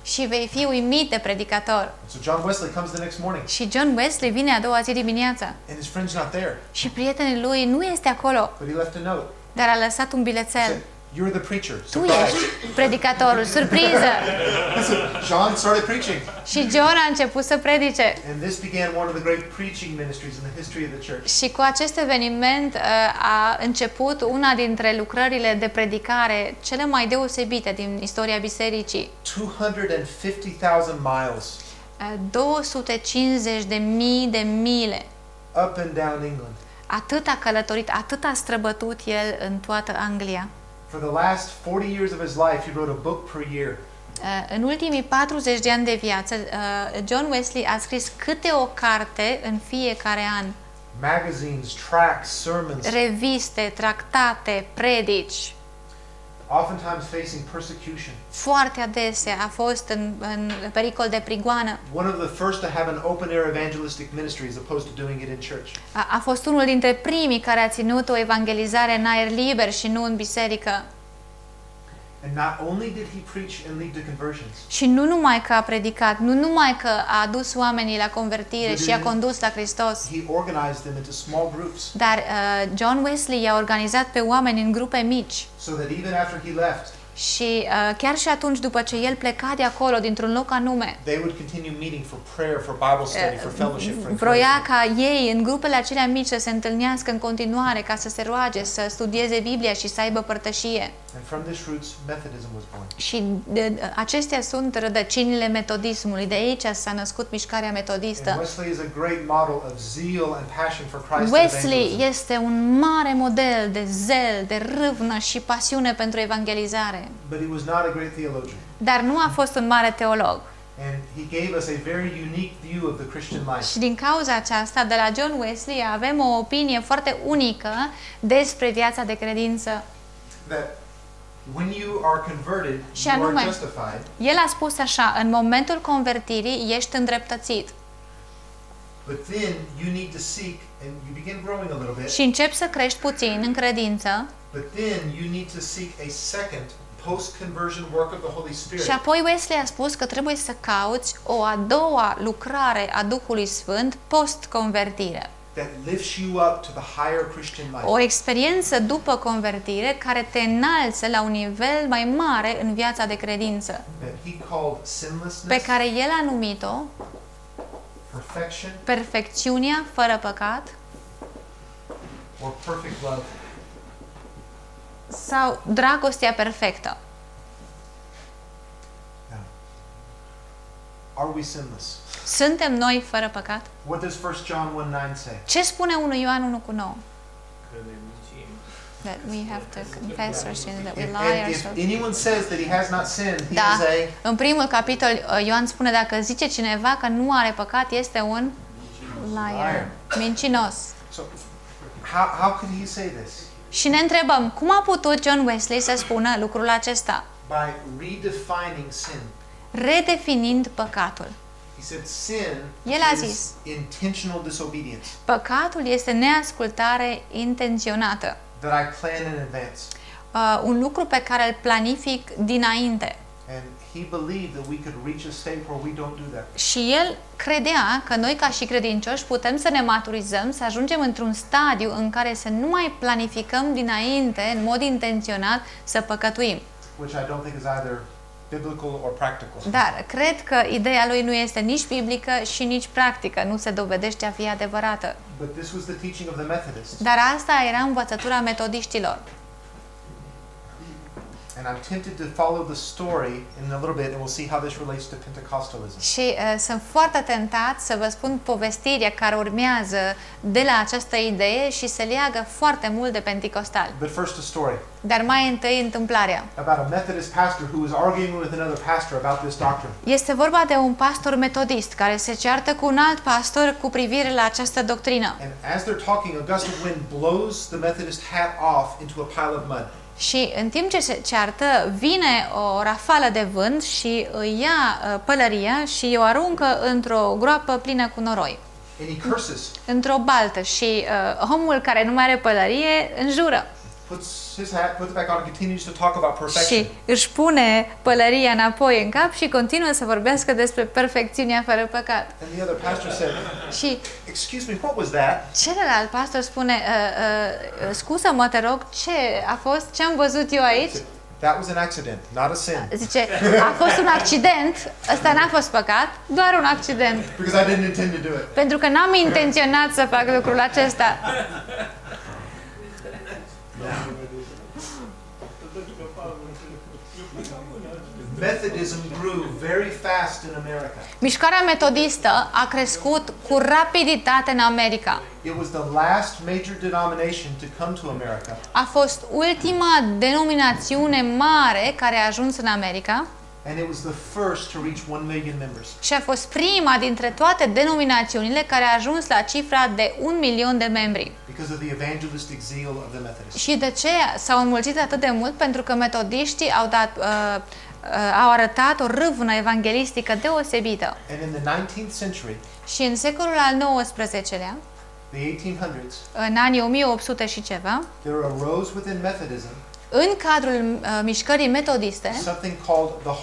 Și vei fi uimit de predicator. So John Wesley comes the next morning. Și John Wesley vine a doua zi dimineața. And his friend's not there. Și prietenul lui nu este acolo. But he left a note. Dar a lăsat un bilețel. You're the preacher. Tu ești predicatorul. Surpriză! John started preaching. Și John a început să predice. And this began one of the great preaching ministries in the history of the church. Și cu acest eveniment a început una dintre lucrările de predicare cele mai deosebite din istoria bisericii. two hundred fifty thousand miles. două sute cincizeci de mii de mile. Up and down England. Atât a călătorit, atât a străbătut el în toată Anglia. For the last forty years of his life, he wrote a book per year. În ultimii patruzeci de ani de viață, John Wesley a scris câte o carte în fiecare an. Magazines, tracts, sermons. Reviste, tractate, predici. Oftentimes facing persecution. Foarte adesea a fost în, în pericol de prigoană. One of the first to have an open-air evangelistic ministry as opposed to doing it in church. A, a fost unul dintre primii care a ținut o evangelizare în aer liber și nu în biserică. And not only did he preach and lead to conversions. Și nu numai că a predicat, nu numai că a adus oamenii la convertire și i-a condus la Hristos. He organized them into small groups. Dar uh, John Wesley i-a organizat pe oameni în grupe mici. So that even after he left. Și uh, chiar și atunci, după ce el pleca de acolo, dintr-un loc anume, vroia ca ei, în grupele acelea mici, să se întâlnească în continuare, ca să se roage, să studieze Biblia și să aibă părtășie. Și de, acestea sunt rădăcinile metodismului. De aici s-a născut mișcarea metodistă. Wesley este un mare model de zel, de râvnă și pasiune pentru evangelizare. But he was not a great theologian. Dar nu a fost un mare teolog. And he gave us a very unique view of the Christian life. Și din cauza aceasta, de la John Wesley avem o opinie foarte unică despre viața de credință. That when you are converted, și anume, you are justified. El a spus așa: în momentul convertirii ești îndreptățit. But then you need to seek and you begin growing a little bit. Și începi să crești puțin în credință. But then you need to seek a second post-conversion work of the Holy Spirit. Și apoi Wesley a spus că trebuie să cauți o a doua lucrare a Duhului Sfânt post-convertire. That lifts you up to the higher Christian life. O experiență după convertire care te înalță la un nivel mai mare în viața de credință, pe care el a numit-o perfecțiunea fără păcat or perfect love, sau dragostea perfectă. Are we sinless? Suntem noi fără păcat? What does first John one nine say? Ce spune unu Ioan unu cu nouă? That we have to confess our sins, that we lie or so. If anyone says that he has not sinned, he is a... În primul capitol Ioan spune, dacă zice cineva că nu are păcat, este un liar, mincinos. So how how could he say this? Și ne întrebăm, cum a putut John Wesley să spună lucrul acesta? Redefinind păcatul. El a zis, păcatul este neascultare intenționată. Uh, un lucru pe care îl planific dinainte. Și el credea că noi, ca și credincioși, putem să ne maturizăm, să ajungem într-un stadiu în care să nu mai planificăm dinainte, în mod intenționat, să păcătuim. Dar cred că ideea lui nu este nici biblică și nici practică, nu se dovedește a fi adevărată. Dar asta era învățătura metodiștilor. And I'm tempted to follow the story in a little bit, and we'll see how this relates to Pentecostalism. Și sunt foarte tentat să vă spun povestirea care urmează de la această idee și se leagă foarte mult de Pentecostal. But first a story. Dar mai întâi întâmplarea. About a Methodist pastor who was arguing with another pastor about this doctrine. Este vorba de un pastor metodist care se ceartă cu un alt pastor cu privire la această doctrină. And as they're talking, a gust of wind blows the Methodist hat off into a pile of mud. Și în timp ce se ceartă, vine o rafală de vânt și îi ia pălăria și o aruncă într-o groapă plină cu noroi, într-o baltă, și uh, omul care nu mai are pălărie înjură. Și își pune pălăria înapoi în cap și continuă să vorbească despre perfecțiunea fără păcat. Și celălalt pastor spune, uh, uh, scuză-mă, te rog, ce a fost, ce am văzut eu aici? That was an accident, not a sin. Zice, a fost un accident, ăsta n-a fost păcat, doar un accident. Because I didn't intend to do it. Pentru că n-am intenționat să fac lucrul acesta. Methodism grew very fast in America. Mișcarea metodistă a crescut cu rapiditate în America. It was the last major denomination to come to America. A fost ultima denominațiune mare care a ajuns în America. And it was the first to reach one million members. Și a fost prima dintre toate denominațiunile care a ajuns la cifra de un milion de membri. Because of the evangelistic zeal of the Methodists. Și de ce s-au înmulțit atât de mult? Pentru că metodiștii au dat uh, au arătat o râvnă evanghelistică deosebită. Și în secolul al nouăsprezecelea, în anii o mie opt sute și ceva, în cadrul uh, mișcării metodiste, uh,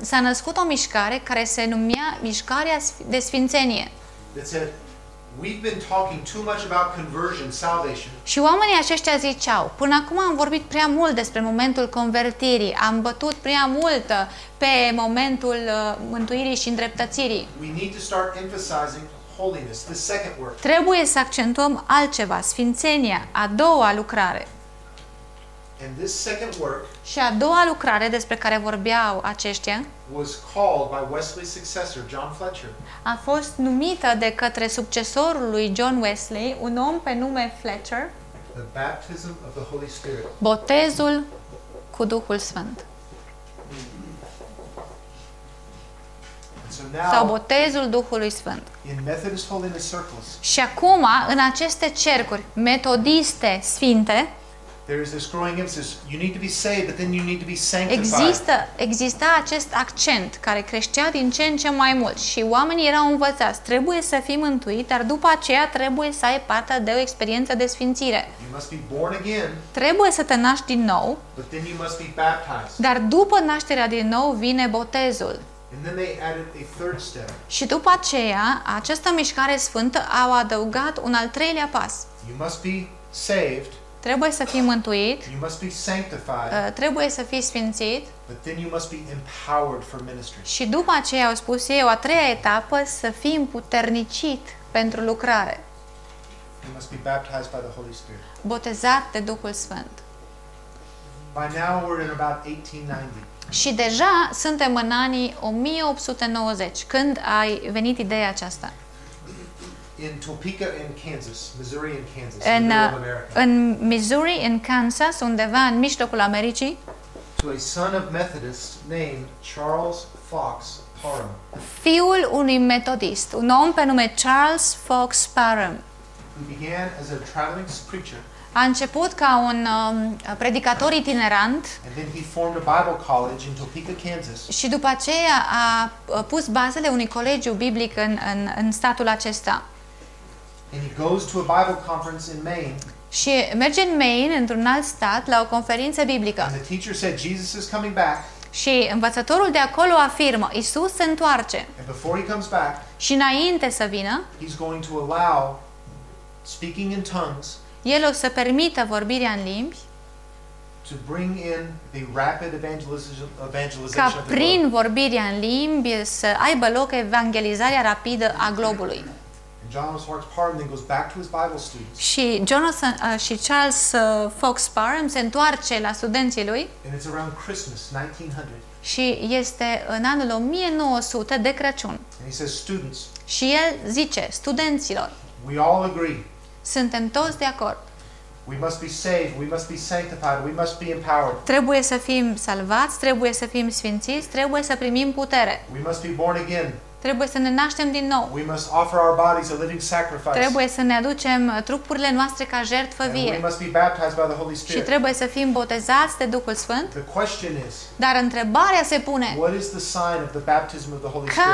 s-a născut o mișcare care se numea Mișcarea de Sfințenie. We've been talking too much about conversion, salvation. Și oamenii aceștia ziceau, până acum am vorbit prea mult despre momentul convertirii, am bătut prea mult pe momentul uh, mântuirii și îndreptățirii. We need to start emphasizing holiness, the second work. Trebuie să accentuăm altceva, sfințenia, a doua lucrare. And this second work și a doua lucrare despre care vorbeau aceștia a fost numită de către succesorul lui John Wesley, un om pe nume Fletcher, botezul cu Duhul Sfânt. Sau botezul Duhului Sfânt. Și acum, în aceste cercuri metodiste sfinte, Există, exista acest accent care creștea din ce în ce mai mult și oamenii erau învățați. Trebuie să fii mântuit, dar după aceea trebuie să ai parte de o experiență de sfințire. Trebuie să te naști din nou, dar după nașterea din nou vine botezul. Și după aceea, această mișcare sfântă au adăugat un al treilea pas. Trebuie să fii mântuit, trebuie să fii sfințit și după aceea, au spus ei, o a treia etapă, să fii împuternicit pentru lucrare. Botezat de Duhul Sfânt. Și deja suntem în anii o mie opt sute nouăzeci, când ai venit ideea aceasta. In Topeka, in Kansas, Missouri, in Kansas, in Middle America. În Missouri, în Kansas, undeva în mijlocul Americii, to a son of Methodist named Charles Fox Parham. Fiul unui metodist, un om pe nume Charles Fox Parham. Who began as a traveling preacher. A început ca un um, predicator itinerant și după aceea a pus bazele unui colegiu biblic în, în, în statul acesta. Și merge în Maine, într-un alt stat, la o conferință biblică. Și învățătorul de acolo afirmă, Iisus se întoarce. Și înainte să vină, El o să permită vorbirea în limbi ca prin vorbirea în limbi să aibă loc evangelizarea rapidă a globului. Și Jonathan uh, și Charles uh, Fox Parham se întoarce la studenții lui și este în anul o mie nouă sute de Crăciun. Și el zice studenților, suntem toți de acord. Trebuie să fim salvați, trebuie să fim sfințiți, trebuie să primim putere. Trebuie să ne naștem din nou. Trebuie să ne aducem trupurile noastre ca jertfă vie. Și trebuie să fim botezați de Duhul Sfânt. Dar întrebarea se pune,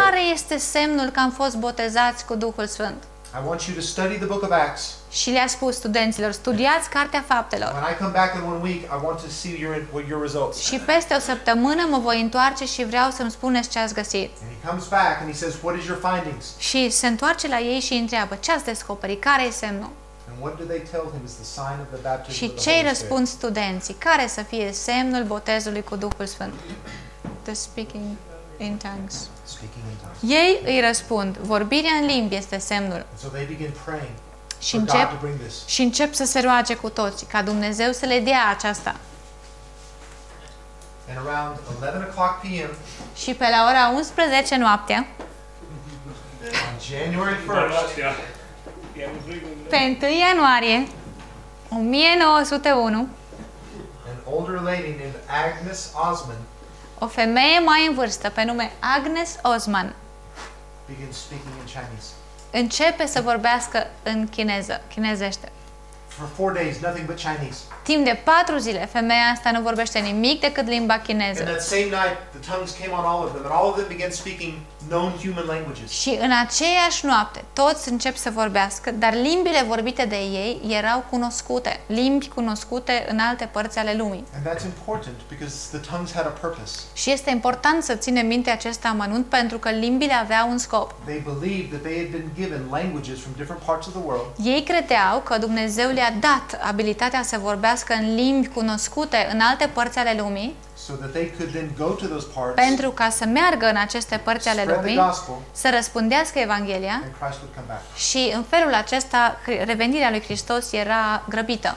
care este semnul că am fost botezați cu Duhul Sfânt? I want you to study the book of Acts. Și le-a spus studenților, studiați Cartea Faptelor. When I come back in one week, I want to see your your results. Și peste o săptămână mă voi întoarce și vreau să-mi spuneți ce ați găsit. And he comes back and he says, what is your findings? Și se întoarce la ei și îi întreabă, ce ați descoperit, care e semnul? And what do they tell him is the sign of the baptism of the Holy Spirit? Și ce răspund studenții, care să fie semnul botezului cu Duhul Sfânt? The speaking in tongues. Ei îi răspund, vorbirea în limbi este semnul. Și încep, și încep să se roage cu toți, ca Dumnezeu să le dea aceasta. Și pe la ora unsprezece noaptea, pe întâi ianuarie o mie nouă sute unu, Agnes Osman, o femeie mai în vârstă, pe nume Agnes Osman, începe să vorbească în chineză, chinezește. Timp de patru zile, femeia asta nu vorbește nimic decât limba chineză. Și în aceeași noapte toți încep să vorbească, dar limbile vorbite de ei erau cunoscute, limbi cunoscute în alte părți ale lumii. Și este important să ținem minte acest amănunt pentru că limbile aveau un scop. Ei credeau că Dumnezeu le-a dat abilitatea să vorbească în limbi cunoscute în alte părți ale lumii, pentru ca să meargă în aceste părți ale lumii, să răspândească Evanghelia și în felul acesta revenirea lui Hristos era grăbită.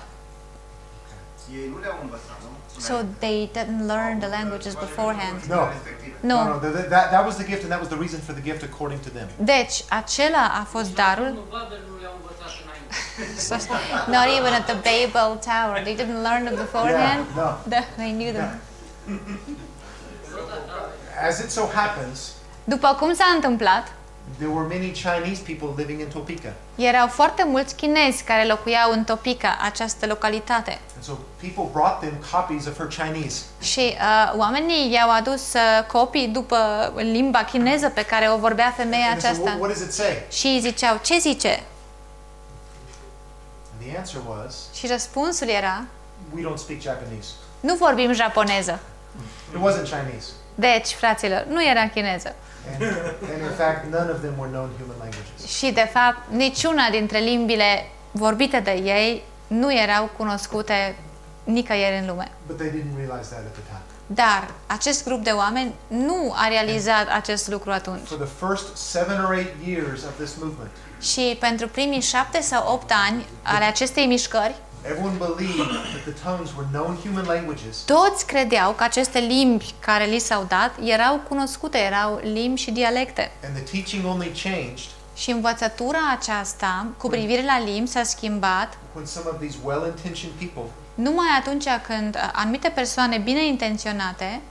Ei nu le-au învățat. So they didn't learn the languages beforehand. No. No. No, no. That, that was the gift and that was the reason for the gift according to them. Deci, acela a fost darul. Not even at the Babel Tower. They didn't learn it beforehand. Yeah, no. They knew them. As it so happens, după cum s-a întâmplat, there were many Chinese people living in Topeka. Erau foarte mulți chinezi care locuiau în Topeka, această localitate. Și oamenii i-au adus copii după limba chineză pe care o vorbea femeia aceasta. Și ziceau, ce zice? Și răspunsul era, nu vorbim japoneză. Deci, fraților, nu era chineză. Și, de fapt, niciuna dintre limbile vorbite de ei nu erau cunoscute nicăieri în lume. Dar acest grup de oameni nu a realizat acest lucru atunci. Și pentru primii șapte sau opt ani ale acestei mișcări, toți credeau că aceste limbi care li s-au dat erau cunoscute, erau limbi și dialecte. Și învățătura aceasta cu privire la limbi s-a schimbat numai atunci când anumite persoane bine intenționate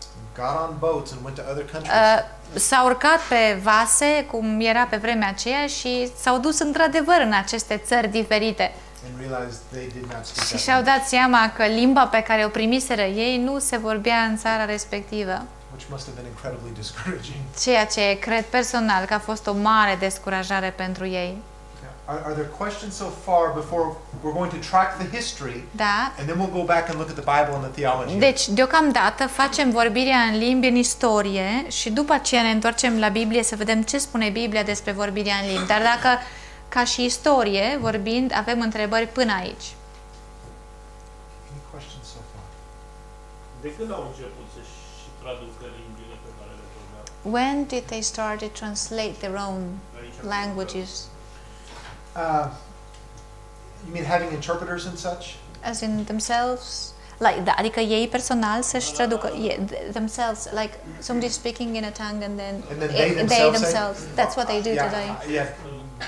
s-au urcat pe vase, cum era pe vremea aceea, și s-au dus într-adevăr în aceste țări diferite. Și și-au dat seama că limba pe care o primiseră ei nu se vorbea în țara respectivă. Ceea ce cred personal că a fost o mare descurajare pentru ei. Da. Deci, deocamdată facem vorbirea în limbi în istorie și după aceea ne întoarcem la Biblie să vedem ce spune Biblia despre vorbirea în limbi. Dar dacă ca și istorie, vorbind, avem întrebări până aici. De când au început să-și traducă limbile pe care le vorbeau? When did they start to translate their own languages? Uh, you mean having interpreters and such? As in themselves? Like, da, adică ei personal să-și traducă, yeah, themselves, like somebody speaking in a tongue and then, and then they, it, themselves they themselves, say, that's what they do yeah, today. Yeah.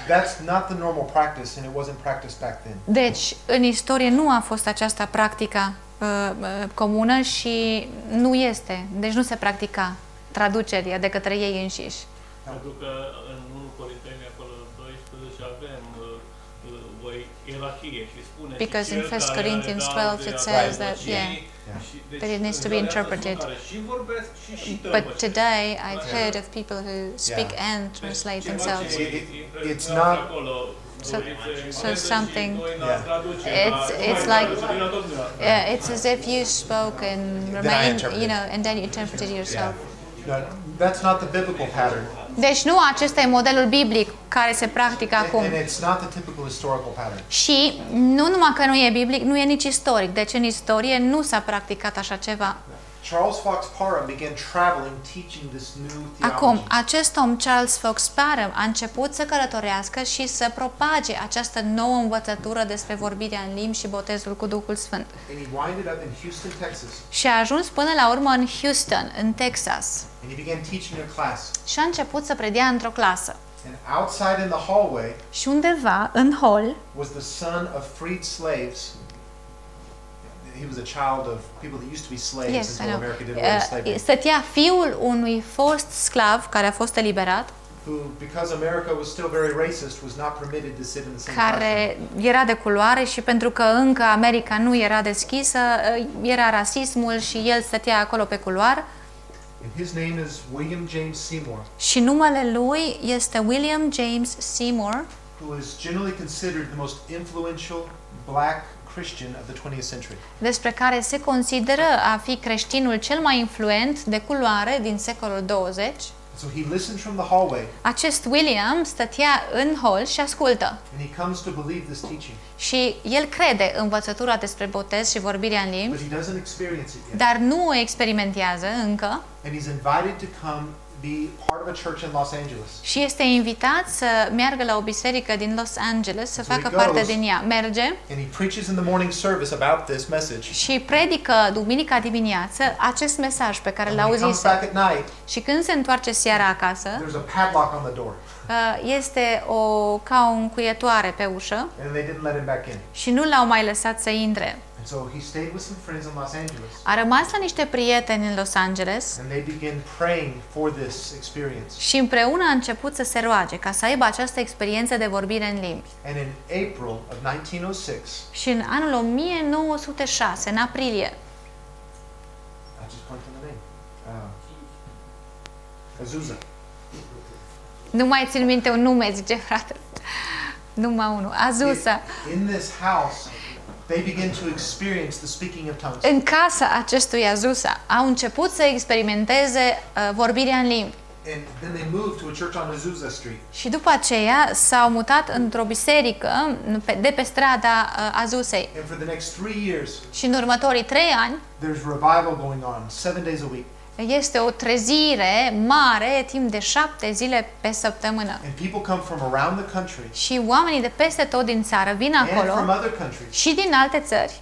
That's not the normal practice and it wasn't practiced back then. Deci, în istorie nu a fost această practică uh, comună și nu este, deci nu se practica traducerea de către ei înșiși. Pentru că în unu Corinteni acolo doisprezece avem o ierarhie și spune because in first Corinthians twelve it says that yeah, but it needs to be interpreted. But today I've heard of people who speak and translate themselves. It's not so, so something. It's it's like yeah, it's as if you spoke in Romanian, you know, and then you interpreted yourself. That's not the biblical pattern. Deci nu acesta e modelul biblic care se practică acum. Și nu numai că nu e biblic, nu e nici istoric. Deci în istorie nu s-a practicat așa ceva. Charles Fox Parham began traveling teaching this new theology. Acum, acest om Charles Fox Parham a început să călătorească și să propage această nouă învățătură despre vorbirea în limbi și botezul cu Duhul Sfânt. Și a ajuns până la urmă în Houston, în Texas. Și a început să predea într-o clasă. Și undeva în hall was the son of freed slaves. He was a child of people that used to be slaves. Yes, until America did away with slavery. Stătea fiul unui fost sclav care a fost eliberat. Who, because America was still very racist, was not permitted to sit in the same classroom. Care era de culoare și pentru că încă America nu era deschisă, era rasismul și el stătea acolo pe culoar. And his name is William James Seymour. Și numele lui este William James Seymour, who is generally considered the most influential black Christian of the twentieth century. Despre care se consideră a fi creștinul cel mai influent de culoare din secolul douăzeci. So he listens from the hallway. Acest William stătea în hol și ascultă. And he comes to believe this teaching. Și el crede învățătura despre botez și vorbirea în limbi. But he doesn't experience it yet. Dar nu o experimentează încă. And he's invited to come be part of a church in Los Angeles. Și este invitat să meargă la o biserică din Los Angeles, să facă parte din ea. Merge. And he preaches in the morning service about this message. Și predică duminica dimineață acest mesaj pe care l-auzise. Și când se întoarce seara acasă, there's a padlock on the door. Este o ca o încuietoare pe ușă. And they didn't let him back in. Și nu l-au mai lăsat să intre. And so he stayed with some friends in Los Angeles. A rămas la niște prieteni în Los Angeles. And they began praying for this experience. Și împreună a început să se roage ca să aibă această experiență de vorbire în limbi. And in April of nineteen oh six. Și în anul o mie nouă sute șase, în aprilie. I just pointed the name. Uh, Azusa. Nu mai țin minte un nume, zice fratele. Numai unul. Azusa. In this house they begin to experience the speaking of tongues. În casa acestui Azusa au început să experimenteze uh, vorbirea în limbi. And then they moved to a church on Azusa Street. Și după aceea s-au mutat într-o biserică de pe strada uh, Azusei. And for the next three years, și în următorii trei ani, there's revival going on, seven days a week. Este o trezire mare timp de șapte zile pe săptămână. Și oamenii de peste tot din țară vin acolo și din alte țări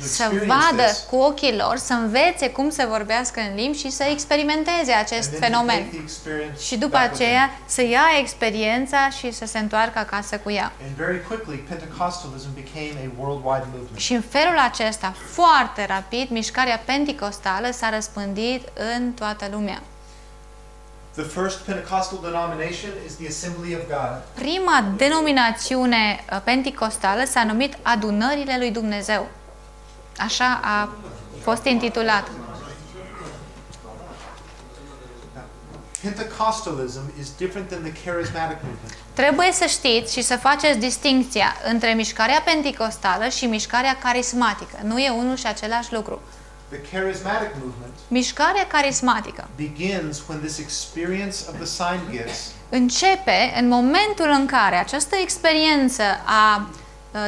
să vadă cu ochii lor, să învețe cum să vorbească în limbi și să experimenteze acest fenomen. Și după aceea să ia experiența și să se întoarcă acasă cu ea. Și în felul acesta, foarte rapid, mișcarea pentecostală s-a răspândit în toată lumea. The first Pentecostal denomination is the Assembly of God. Prima denominațiune pentecostală s-a numit Adunările lui Dumnezeu. Așa a fost intitulată. Pentecostalism is different than the charismatic movement. Trebuie să știți și să faceți distincția între mișcarea pentecostală și mișcarea carismatică. Nu e unul și același lucru. The charismatic movement. Mișcarea carismatică. Begins when this experience of the sign gifts. Începe în momentul în care această experiență a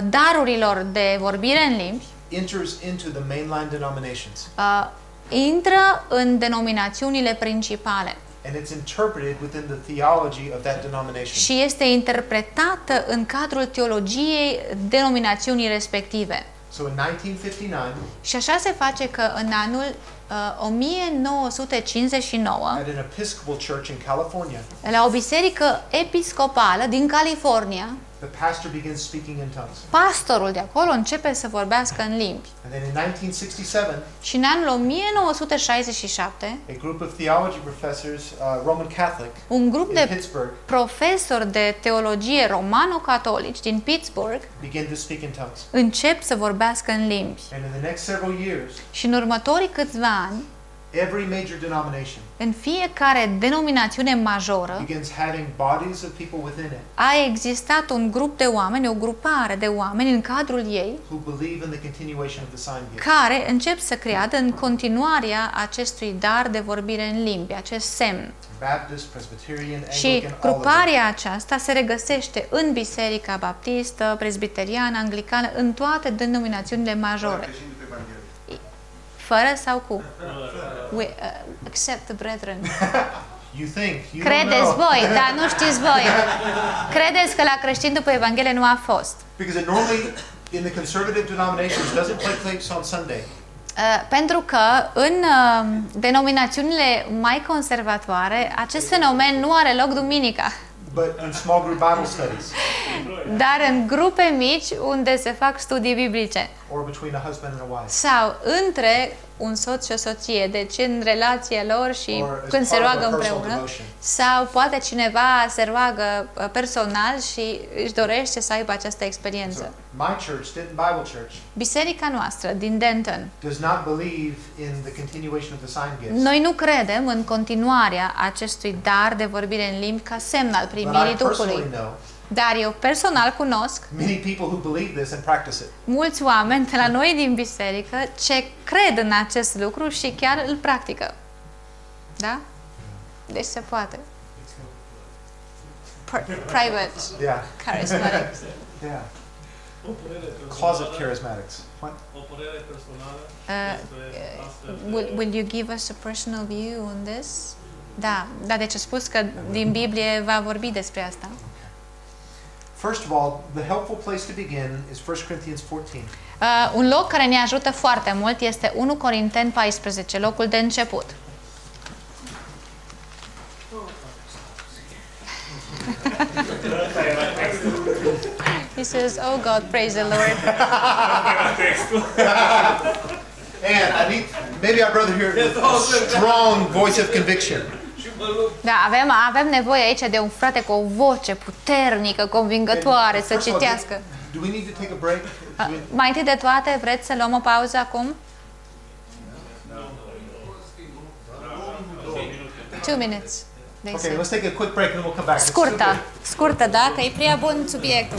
darurilor de vorbire în limbi enters into the mainline denominations. Uh, intră în denominațiunile principale. And it's interpreted within the theology of that denomination. Și este interpretată în cadrul teologiei denominațiunii respective. So in nineteen fifty-nine, și așa se face că în anul uh, o mie nouă sute cincizeci și nouă, at an Episcopal church in California, la o biserică episcopală din California, the pastor begins speaking in tongues. Pastorul de acolo începe să vorbească în limbi. And then in nineteen sixty-seven, și în anul o mie nouă sute șaizeci și șapte, a group of theology professors, uh, Roman Catholic, un grup in de Pittsburgh, profesori de teologie romano-catolici din Pittsburgh begin to speak in tongues. Încep să vorbească în limbi. And in the next several years, și în următorii câțiva ani, every major denomination, în fiecare denominațiune majoră, a existat un grup de oameni, o grupare de oameni în cadrul ei care încep să creadă în continuarea acestui dar de vorbire în limbi, acest semn. Baptist, Presbyterian, Anglican, și gruparea aceasta se regăsește în biserica baptistă, presbiteriană, anglicană, în toate denominațiunile majore. Fără sau cu? We, uh, accept the brethren. You think, you credeți voi, dar nu știți voi. Credeți că la creștin după Evanghelie nu a fost. Pentru că în uh, denominațiunile mai conservatoare acest fenomen nu are loc duminica. But in small group Bible studies. Dar în grupe mici unde se fac studii biblice. Or between a husband and a wife. Sau între un soț și o soție, deci în relația lor și când se roagă împreună, sau poate cineva se roagă personal și își dorește să aibă această experiență. Biserica noastră din Denton, noi nu credem în continuarea acestui dar de vorbire în limbi ca semn al primirii Duhului. Dar eu personal cunosc mulți oameni de la noi din biserică ce cred în acest lucru și chiar îl practică. Da? Deci se poate. Private. Yeah. Charismatics. Yeah. Closet charismatics. What? Uh, will, will you give us a personal view on this? Da, da, deci a spus că din Biblie va vorbi despre asta. First of all, the helpful place to begin is First Corinthians fourteen. Uh, un loc care ne ajută foarte mult este unu Corinteni paisprezece, locul de început. He says, "Oh God, praise the Lord." And I think maybe our brother here with a strong voice of conviction. Da, avem, avem nevoie aici de un frate cu o voce puternică, convingătoare, să citească. Mai întâi de toate, vreți să luăm o pauză acum? Two minutes. Okay, let's take a quick break and we'll come back. Scurtă, scurtă, da, că e prea bun subiectul.